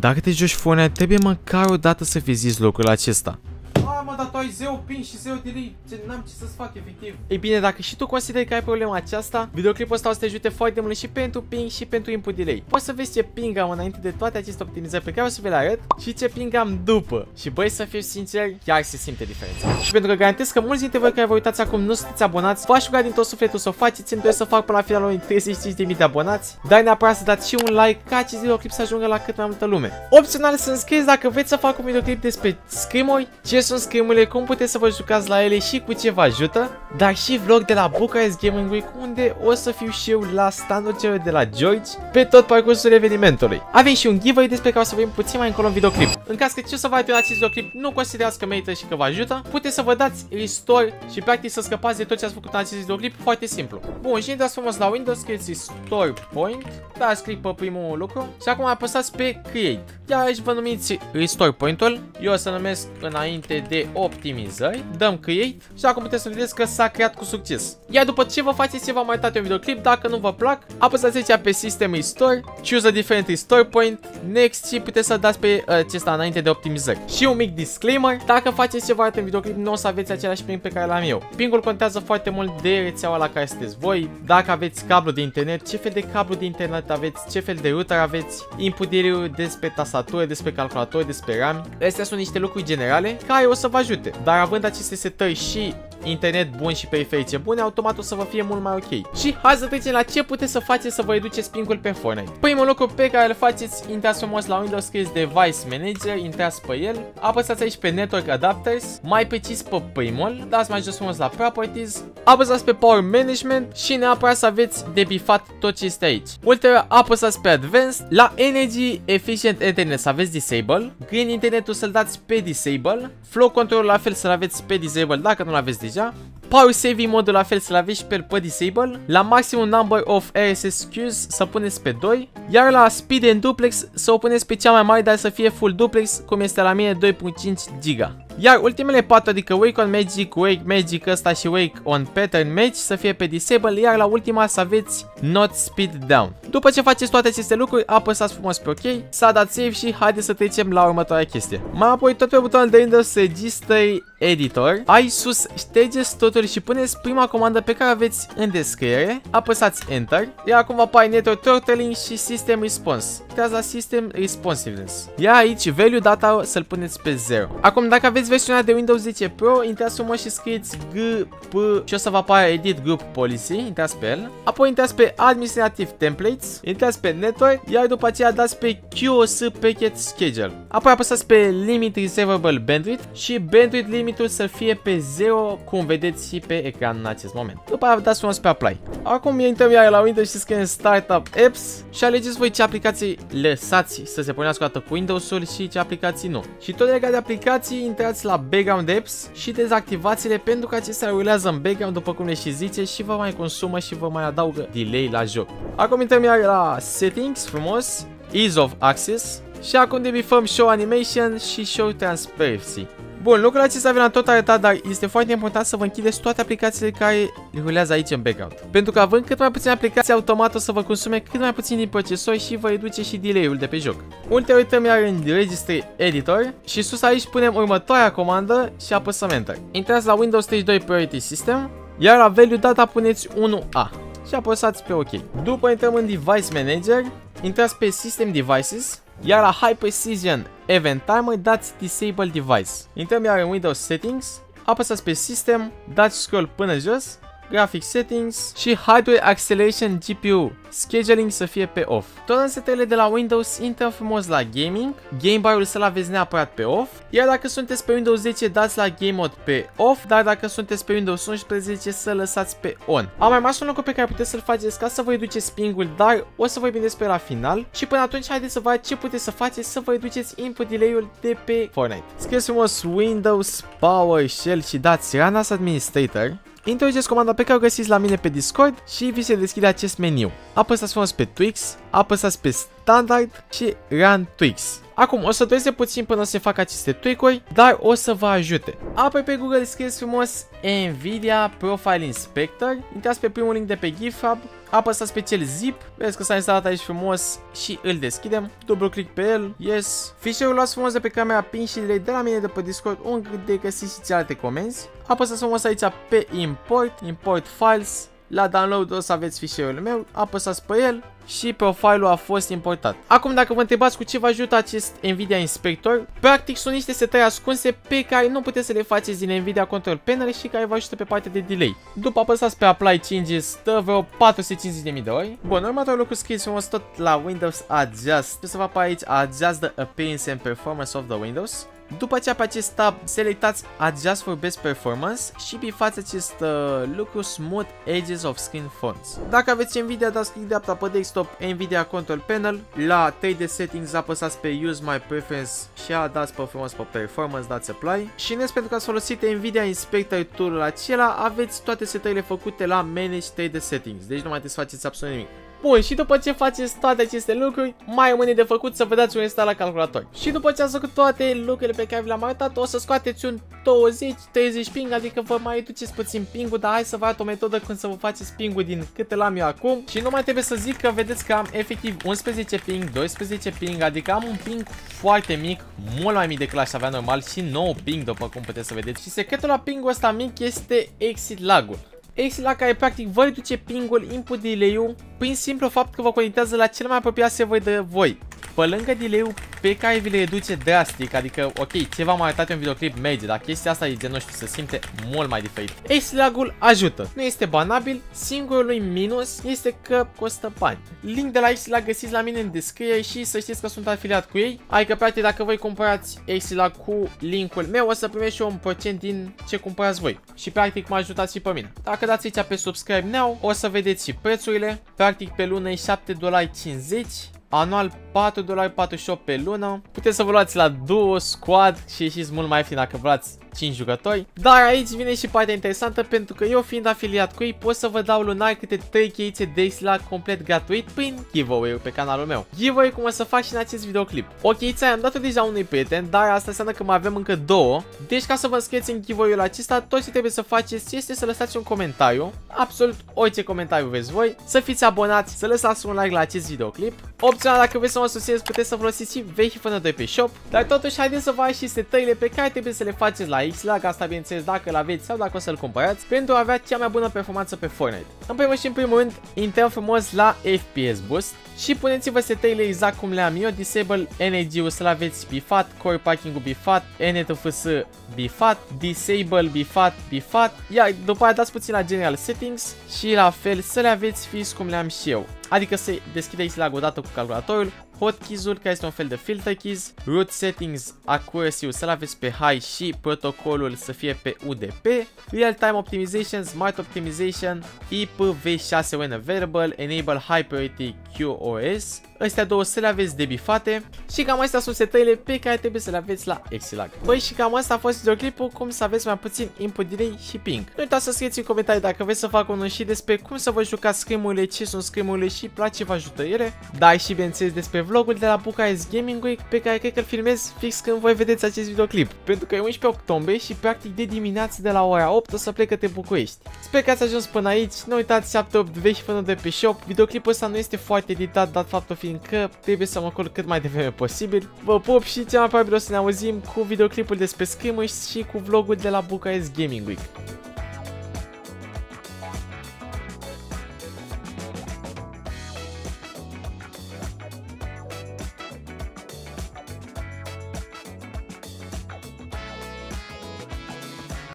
Dacă te joci Fortnite, trebuie măcar o dată să fi zis lucrul acesta. Mamă, dar tu ai 0 pin și 0 delay, n-am ce să-ți fac, efectiv. Ei bine, dacă și tu consideri că ai problema aceasta, videoclipul ăsta o să te ajute foarte mult și pentru ping și pentru input delay. Poți să vezi ce ping am înainte de toate aceste optimizări pe care o să vi le arăt și ce ping am după. Și băi, să fiu sincer, chiar se simte diferența. Și pentru că garantez că mulți dintre voi care vă uitați acum nu sunteți abonați, v-aș ruga din tot sufletul să o faceți, îmi doresc să fac până la finalul 35.000 de abonați. Dar neapărat să dați și un like ca acest videoclip să ajungă la cât mai multă lume. Opțional să înscrieți dacă vreți să fac un videoclip despre scrimori, ce sunt scrimurile, cum puteți să vă jucați la ele și cu ce vă ajută, dar și vlog de la Bucharest Gaming Week, unde o să fiu și eu la standul celor de la George pe tot parcursul evenimentului. Avem și un giveaway despre care o să vorbim puțin mai încolo în videoclip. În caz că ce o să vă arăt acest videoclip nu considerați că merită și că vă ajută, puteți să vă dați restore și practic să scăpați de tot ce ați făcut în acest videoclip, foarte simplu. Bun, și intrați frumos la Windows, scrieți Store Point, dați click pe primul lucru și acum apăsați pe Create. Iar aici vă numiți Restore Point-ul, eu o să numesc înainte de optimizări, dăm create și acum puteți să vedeți că s-a creat cu succes. Iar după ce vă faceți, v-am mai dat un videoclip, dacă nu vă plac, apăsați aici pe System Restore, choose a different restore point, next și puteți să dați pe acesta înainte de optimizări. Și un mic disclaimer, dacă faceți ceva arată în videoclip, nu o să aveți același ping pe care l-am eu. Pingul contează foarte mult de rețeaua la care sunteți voi, dacă aveți cablu de internet, ce fel de cablu de internet aveți, ce fel de router aveți, input delay-ul despre tastatură, despre calculator, despre RAM. Astea sunt niște lucruri generale care o să vă ajute, dar având aceste setări și internet bun și periferice bune, automat o să vă fie mult mai ok. Și hai să trecem la ce puteți să faceți să vă reduceți ping-ul pe Fortnite. Primul lucru pe care îl faceți, intrați frumos la Windows, scrieți Device Manager, intrați pe el, apăsați aici pe Network Adapters, mai precis pe primul, dați mai jos frumos la Properties, apăsați pe Power Management și neapărat să aveți debifat tot ce este aici. Ulterior apăsați pe Advanced, la Energy Efficient Internet să aveți Disable, Green Internet-ul să-l dați pe Disable, Flow Control la fel să-l aveți pe Disable dacă nu-l aveți deja, Power Saving modul la fel să-l aveți pe Disable, la Maximum Number of RSS Queues să puneți pe 2, iar la Speed and Duplex să o puneți pe cea mai mare, dar să fie Full Duplex, cum este la mine 2.5 giga. Iar ultimele 4, adică Wake on Magic, Wake Magic ăsta și Wake on Pattern Match să fie pe Disable, iar la ultima să aveți Not Speed Down. După ce faceți toate aceste lucruri, apăsați frumos pe OK, s-a dat save și haideți să trecem la următoarea chestie. Mai apoi tot pe butonul de Windows Registry Editor, ai sus, ștergeți totul și puneți prima comandă pe care aveți în descriere, apăsați Enter, iar acum apare Network Throttling și System Response. Uitați la System Responsiveness. Iar aici Value Data să-l puneți pe 0. Acum dacă aveți versiunea de Windows 10 Pro, intrați mă și scrieți GP și o să vă apară Edit Group Policy, intrați pe el, apoi intrați pe Administrative Templates, intrați pe Network, iar după aceea dați pe QOS Packet Schedule. Apoi apăsați pe Limit Reservable Bandwidth și Bandwidth Limitul să fie pe 0, cum vedeți și pe ecran în acest moment. După aceea dați frumos pe Apply. Acum intrăm iar la Windows și scriem Startup Apps și alegeți voi ce aplicații lăsați să se pornească o dată cu Windows-ul și ce aplicații nu. Și tot legat de aplicații, intrați la Background Apps și dezactivați-le pentru că acestea rulează în background, după cum le și zice, și vă mai consumă și vă mai adaugă delay la joc. Acum intrăm iar la Settings frumos, Ease of Access și acum debifăm Show Animation și Show Transparency. Bun, lucrul acesta vi l-am tot arătat, dar este foarte important să vă închideți toate aplicațiile care rulează aici în background. Pentru că având cât mai puține aplicații, automat o să vă consume cât mai puțin din procesor și vă reduce și delay-ul de pe joc. Ulterior uităm iar în Registry Editor și sus aici punem următoarea comandă și apăsăm Enter. Intrați la Windows 32 Priority System, iar la Value Data puneți 1A și apăsați pe OK. După intrăm în Device Manager, intrați pe System Devices, iar la High Precision Event Timer dați Disable Device. Intrăm iar în Windows Settings, apăsați pe System, dați scroll până jos, Graphic Settings și Hardware Acceleration GPU Scheduling să fie pe off. Tot în setările de la Windows intră frumos la Gaming, Gamebar-ul să-l aveți neapărat pe off, iar dacă sunteți pe Windows 10 dați la Game Mode pe off, dar dacă sunteți pe Windows 11 să lăsați pe on. Am mai rămas un lucru pe care puteți să-l faceți ca să vă reduceți ping-ul, dar o să vorbim despre la final și până atunci haideți să vă arăt ce puteți să faceți să vă reduceți input delay-ul de pe Fortnite. Scrieți frumos Windows Power Shell și dați Run as Administrator. Introduceți comanda pe care o găsiți la mine pe Discord și vi se deschide acest meniu. Apăsați frumos pe Twix, apăsați pe Standard și Run Twix. Acum o să dureze puțin până se facă aceste tweak-uri, dar o să vă ajute. Apoi pe Google scrieți frumos NVIDIA Profile Inspector, intrați pe primul link de pe GitHub, apăsați pe cel zip, vezi că s-a instalat aici frumos și îl deschidem, dublu click pe el, yes. Fișierul luați frumos de pe camera PIN și direct de la mine de pe Discord, unde găsiți și alte comenzi. Apăsați frumos aici pe import, import files, la download o să aveți fișierul meu, apăsați pe el și profilul a fost importat. Acum dacă vă întrebați cu ce vă ajută acest NVIDIA Inspector, practic sunt niște setări ascunse pe care nu puteți să le faceți din NVIDIA Control Panel și care vă ajută pe partea de delay. După apăsați pe Apply Changes, stă vreo 450.000 de ori. Bun, următorul lucru scrieți frumos tot la Windows Adjust. Să vă apare aici Adjust the Appearance and Performance of the Windows. După aceea pe acest tab selectați Adjust for Best Performance și bifați acest lucru Smooth Edges of Screen Fonts. Dacă aveți NVIDIA, dați click dreapta pe desktop NVIDIA Control Panel, la 3D Settings apăsați pe Use My Preference și dați Performance pe Performance, dați Apply. Și în rest, pentru că ați folosit NVIDIA Inspector tool-ul acela, aveți toate setările făcute la Manage 3D Settings, deci nu mai trebuie să faceți absolut nimic. Bun, și după ce faceți toate aceste lucruri, mai rămâne de făcut să vă dați un install la calculator. Și după ce ați făcut toate lucrurile pe care vi le-am arătat, o să scoateți un 20-30 ping, adică vă mai reduceți puțin ping-ul, dar hai să vă arăt o metodă când să vă faceți ping-ul din câte l-am eu acum. Și nu mai trebuie să zic că vedeți că am efectiv 11 ping, 12 ping, adică am un ping foarte mic, mult mai mic decât l-aș avea normal și 9 ping, după cum puteți să vedeți. Și secretul la ping-ul ăsta mic este ExitLag-ul. ExitLag care practic vă reduce ping-ul, input delay-ul, prin simplu fapt că vă conectează la cel mai apropiat server de voi. Pe lângă delay-ul pe care vi le reduce drastic, adică ok, ce v-am arătat în videoclip merge, dar chestia asta e gen, nu știu, se simte mult mai diferit. ExitLag-ul ajută, nu este banabil, singurul lui minus este că costă bani. Link de la ExitLag găsiți la mine în descriere și să știți că sunt afiliat cu ei, adică practic dacă voi cumpărați ExitLag cu linkul meu o să primești eu un procent din ce cumpărați voi și practic mă ajutați și pe mine. Dacă dați aici pe subscribe now o să vedeți și prețurile, practic pe lună e $7,50. Anual $4,48 pe lună. Puteți să vă luați la duo, squad și ieșiți mult mai fin dacă vă luați 5 jucători. Dar aici vine și partea interesantă, pentru că eu fiind afiliat cu ei pot să vă dau lunar câte 3 cheițe de ExitLag complet gratuit prin giveaway-ul pe canalul meu. Giveaway cum o să fac și în acest videoclip. O cheiță am dat-o deja unui prieten, dar asta înseamnă că mai avem încă 2. Deci ca să vă înscrieți în giveaway-ul acesta, tot ce trebuie să faceți este să lăsați un comentariu, absolut orice comentariu vreți voi, să fiți abonați, să lăsați un like la acest videoclip. Opțional, dacă vreți să mă susțineți, puteți să folosiți și vechi până 2 pe shop, dar totuși haideți să vă arăt și setările pe care trebuie să le faceți la ExitLag, asta bineînțeles dacă îl aveți sau dacă o să-l cumpărați, pentru a avea cea mai bună performanță pe Fortnite. În primul și în primul rând, intrăm frumos la FPS Boost și puneți-vă setările exact cum le-am eu, Disable Energy-ul să-l aveți bifat, Core Parking-ul bifat, NTFS bifat, Disable bifat, bifat, iar după aia dați puțin la General Settings și la fel să le aveți fix cum le-am și eu. Adică se deschide ExitLag odată cu calculatorul, hotkeys-ul care este un fel de filter keys, root settings, accuracy-ul să-l aveți pe high și protocolul să fie pe UDP, real-time optimization, smart optimization, IPv6 when available, enable high priority QOS, astea două să le aveți debifate și cam astea sunt setările pe care trebuie să le aveți la ExitLag. Băi, și cam asta a fost videoclipul, cum să aveți mai puțin input delay și ping. Nu uitați să scrieți în comentarii dacă vreți să fac unul și despre cum să vă jucați scrimurile, ce sunt scrimurile și la ce vă ajută ele, dar și bineînțeles despre vlogul de la Bucharest Gaming pe care cred că îl filmez fix când voi vedeți acest videoclip, pentru că e 11 octombrie și practic de dimineață de la ora 8 o să plec către București. Sper că ați ajuns până aici, nu uitați 7-8 vechi până de pe shop, videoclipul ăsta nu este foarte editat, dat faptul fiindcă trebuie să mă culc cât mai devreme posibil. Vă pup și cel mai probabil o să ne auzim cu videoclipul despre scrimuri și cu vlogul de la Bucharest Gaming Week.